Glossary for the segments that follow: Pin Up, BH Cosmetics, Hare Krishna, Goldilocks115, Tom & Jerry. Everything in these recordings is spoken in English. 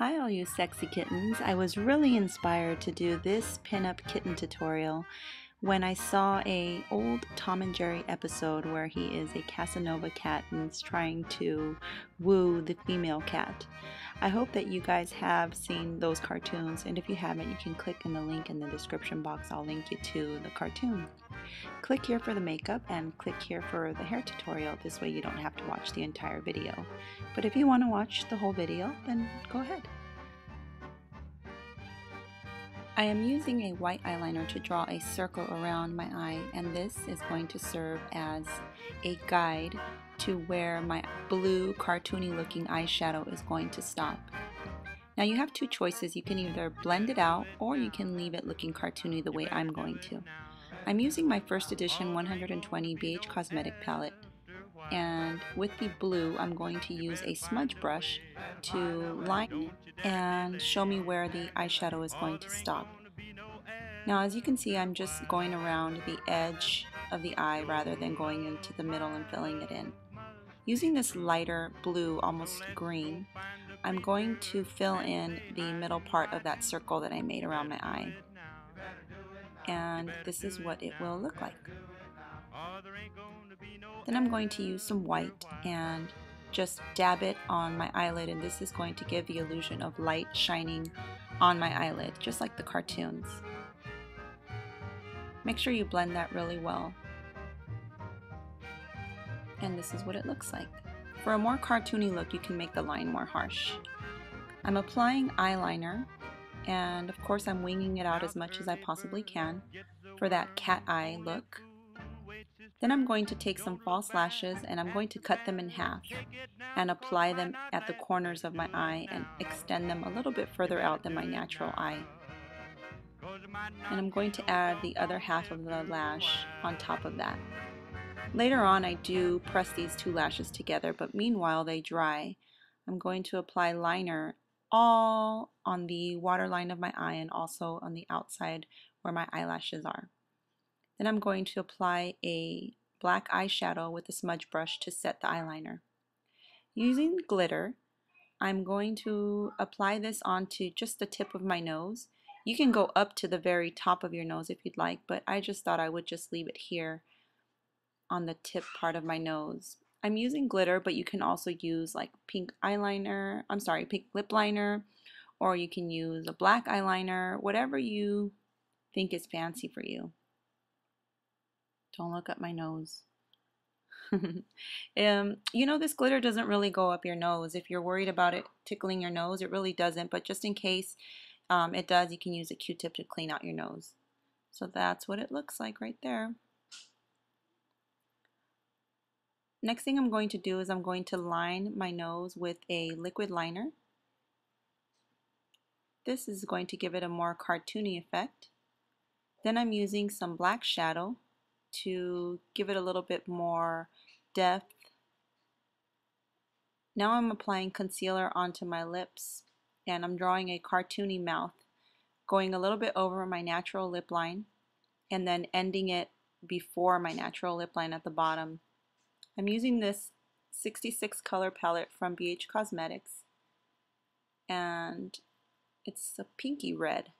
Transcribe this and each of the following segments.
Hi all you sexy kittens. I was really inspired to do this pinup kitten tutorial when I saw an old Tom and Jerry episode where he is a Casanova cat and is trying to woo the female cat. I hope that you guys have seen those cartoons, and if you haven't, you can click in the link in the description box. I'll link you to the cartoon. Click here for the makeup and click here for the hair tutorial. This way you don't have to watch the entire video. But if you want to watch the whole video, then go ahead. I am using a white eyeliner to draw a circle around my eye, and this is going to serve as a guide to where my blue cartoony looking eyeshadow is going to stop. Now you have two choices. You can either blend it out or you can leave it looking cartoony the way I'm going to. I'm using my first edition 120 BH Cosmetic palette, and with the blue I'm going to use a smudge brush to line and show me where the eyeshadow is going to stop. Now as you can see, I'm just going around the edge of the eye rather than going into the middle and filling it in. Using this lighter blue, almost green, I'm going to fill in the middle part of that circle that I made around my eye, and this is what it will look like. Then I'm going to use some white and just dab it on my eyelid, and this is going to give the illusion of light shining on my eyelid, just like the cartoons. Make sure you blend that really well. And this is what it looks like. For a more cartoony look, you can make the line more harsh. I'm applying eyeliner, and of course I'm winging it out as much as I possibly can for that cat eye look. Then I'm going to take some false lashes and I'm going to cut them in half and apply them at the corners of my eye and extend them a little bit further out than my natural eye. And I'm going to add the other half of the lash on top of that. Later on I do press these two lashes together, but meanwhile they dry. I'm going to apply liner all on the waterline of my eye and also on the outside where my eyelashes are. Then I'm going to apply a black eyeshadow with a smudge brush to set the eyeliner. Using glitter, I'm going to apply this onto just the tip of my nose. You can go up to the very top of your nose if you'd like, but I just thought I would just leave it here on the tip part of my nose. I'm using glitter, but you can also use like pink lip liner, or you can use a black eyeliner, whatever you think is fancy for you. Don't look up my nose. You know, this glitter doesn't really go up your nose. If you're worried about it tickling your nose, it really doesn't. But just in case it does, you can use a Q-tip to clean out your nose. So that's what it looks like right there. Next thing I'm going to do is I'm going to line my nose with a liquid liner. This is going to give it a more cartoony effect. Then I'm using some black shadow to give it a little bit more depth. Now I'm applying concealer onto my lips, and I'm drawing a cartoony mouth, going a little bit over my natural lip line and then ending it before my natural lip line at the bottom. I'm using this 66 color palette from BH Cosmetics, and it's a pinky red.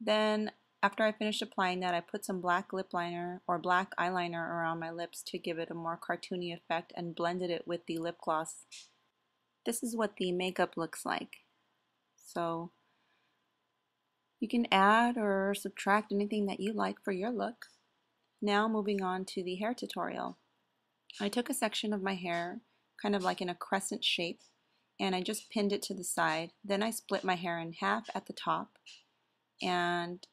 Then after I finished applying that, I put some black lip liner or black eyeliner around my lips to give it a more cartoony effect and blended it with the lip gloss. This is what the makeup looks like. So you can add or subtract anything that you like for your look. Now moving on to the hair tutorial. I took a section of my hair, kind of like in a crescent shape, and I just pinned it to the side. Then I split my hair in half at the top, and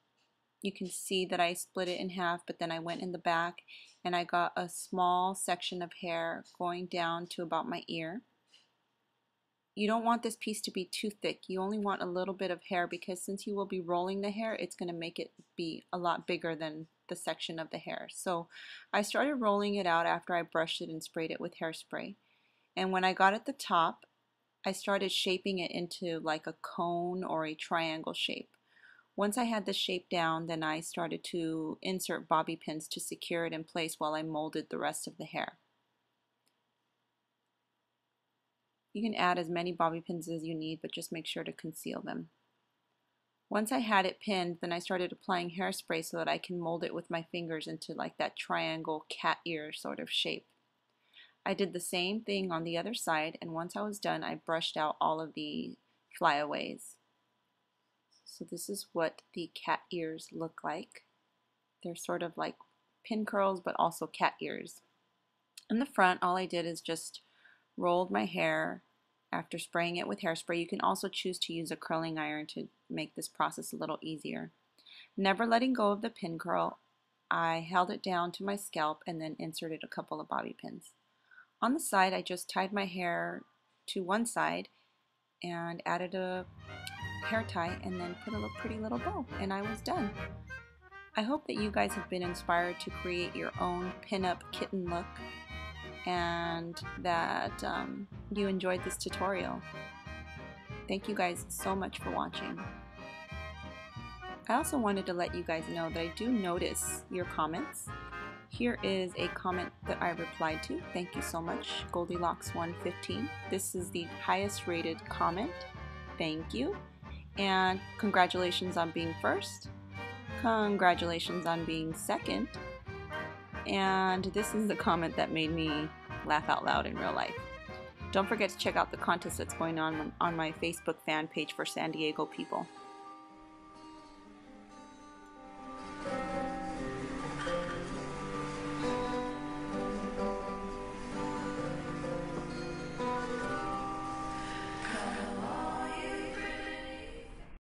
you can see that I split it in half, but then I went in the back and I got a small section of hair going down to about my ear. You don't want this piece to be too thick. You only want a little bit of hair, because since you will be rolling the hair, it's going to make it be a lot bigger than the section of the hair. So I started rolling it out after I brushed it and sprayed it with hairspray. And when I got at the top, I started shaping it into like a cone or a triangle shape. Once I had the shape down, then I started to insert bobby pins to secure it in place while I molded the rest of the hair. You can add as many bobby pins as you need, but just make sure to conceal them. Once I had it pinned, then I started applying hairspray so that I can mold it with my fingers into like that triangle cat ear sort of shape. I did the same thing on the other side, and once I was done, I brushed out all of the flyaways. So this is what the cat ears look like. They're sort of like pin curls, but also cat ears. In the front, all I did is just rolled my hair after spraying it with hairspray. You can also choose to use a curling iron to make this process a little easier. Never letting go of the pin curl, I held it down to my scalp and then inserted a couple of bobby pins. On the side, I just tied my hair to one side and added a hair tie and then put a pretty little bow, and I was done. I hope that you guys have been inspired to create your own pinup kitten look, and that you enjoyed this tutorial. Thank you guys so much for watching. I also wanted to let you guys know that I do notice your comments. Here is a comment that I replied to. Thank you so much, Goldilocks115. This is the highest rated comment. Thank you. And congratulations on being first. Congratulations on being second. And this is the comment that made me laugh out loud in real life. Don't forget to check out the contest that's going on my Facebook fan page for San Diego people.